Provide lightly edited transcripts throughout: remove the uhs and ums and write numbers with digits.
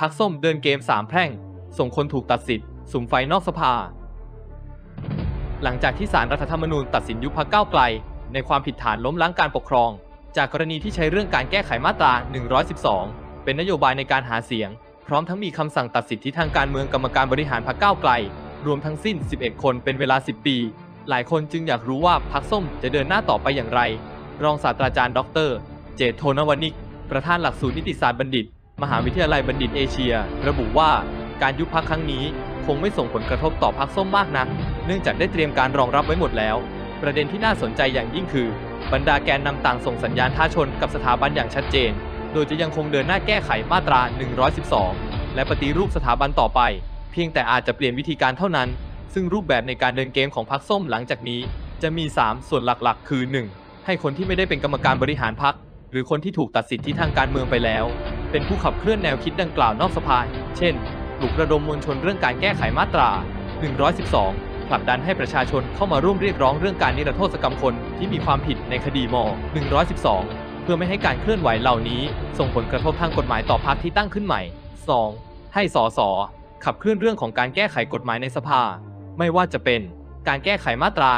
พรรคส้มเดินเกม3แพร่งส่งคนถูกตัดสิทธิ์สุมไฟนอกสภาหลังจากที่ศาลรัฐธรรมนูญตัดสินยุบพรรคก้าวไกลในความผิดฐานล้มล้างการปกครองจากกรณีที่ใช้เรื่องการแก้ไขมาตรา112เป็นนโยบายในการหาเสียงพร้อมทั้งมีคำสั่งตัดสิทธิทางการเมืองกรรมการบริหารพรรคก้าวไกลรวมทั้งสิ้น11คนเป็นเวลา10ปีหลายคนจึงอยากรู้ว่าพรรคส้มจะเดินหน้าต่อไปอย่างไรรองศาสตราจารย์ดร.เจตน์ โทนวณิกประธานหลักสูตรนิติศาสตร์บัณฑิตมหาวิทยาลัยบัณฑิตเอเชียระบุว่าการยุบพรรคครั้งนี้คงไม่ส่งผลกระทบต่อพรรคส้มมากนักเนื่องจากได้เตรียมการรองรับไว้หมดแล้วประเด็นที่น่าสนใจอย่างยิ่งคือบรรดาแกนนำต่างส่งสัญญาณท้าชนกับสถาบันอย่างชัดเจนโดยจะยังคงเดินหน้าแก้ไขมาตรา112และปฏิรูปสถาบันต่อไปเพียงแต่อาจจะเปลี่ยนวิธีการเท่านั้นซึ่งรูปแบบในการเดินเกมของพรรคส้มหลังจากนี้จะมี3ส่วนหลักๆคือ1ให้คนที่ไม่ได้เป็นกรรมการบริหารพรรคหรือคนที่ถูกตัดสิทธิทางการเมืองไปแล้วเป็นผู้ขับเคลื่อนแนวคิดดังกล่าวนอกสภาเช่นปลุกระดมมวลชนเรื่องการแก้ไขมาตรา112ผลักดันให้ประชาชนเข้ามาร่วมเรียกร้องเรื่องการนิรโทษกรรมคนที่มีความผิดในคดีม.112เพื่อไม่ให้การเคลื่อนไหวเหล่านี้ส่งผลกระทบทางกฎหมายต่อพรรคที่ตั้งขึ้นใหม่ 2. ให้สส.ขับเคลื่อนเรื่องของการแก้ไขกฎหมายในสภาไม่ว่าจะเป็นการแก้ไขมาตรา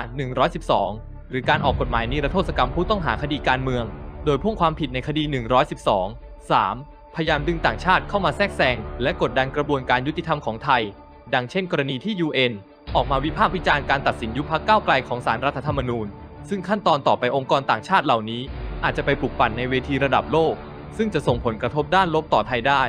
112หรือการออกกฎหมายนิรโทษกรรมผู้ต้องหาคดีการเมืองโดยพ่วงความผิดในคดี112 3. พยายามดึงต่างชาติเข้ามาแทรกแซงและกดดันกระบวนการยุติธรรมของไทยดังเช่นกรณีที่ UN ออกมาวิพากษ์วิจารณ์การตัดสินยุบพรรคก้าวไกลของศาลรัฐธรรมนูญซึ่งขั้นตอนต่อไปองค์กรต่างชาติเหล่านี้อาจจะไปปลุกปั่นในเวทีระดับโลกซึ่งจะส่งผลกระทบด้านลบต่อไทยได้